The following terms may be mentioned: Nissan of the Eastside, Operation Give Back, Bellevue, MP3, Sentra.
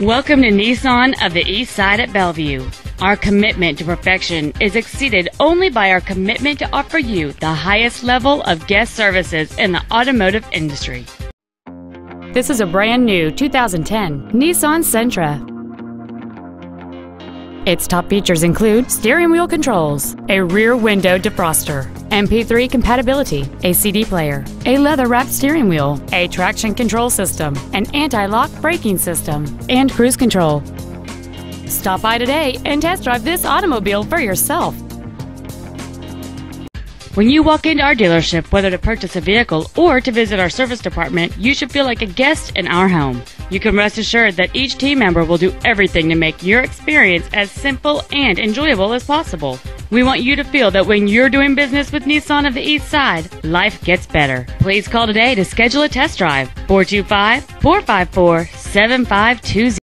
Welcome to Nissan of the Eastside at Bellevue. Our commitment to perfection is exceeded only by our commitment to offer you the highest level of guest services in the automotive industry. This is a brand new 2010 Nissan Sentra. Its top features include steering wheel controls, a rear window defroster, MP3 compatibility, a CD player, a leather-wrapped steering wheel, a traction control system, an anti-lock braking system, and cruise control. Stop by today and test drive this automobile for yourself. When you walk into our dealership, whether to purchase a vehicle or to visit our service department, you should feel like a guest in our home. You can rest assured that each team member will do everything to make your experience as simple and enjoyable as possible. We want you to feel that when you're doing business with Nissan of the East Side, life gets better. Please call today to schedule a test drive. 425-454-7520.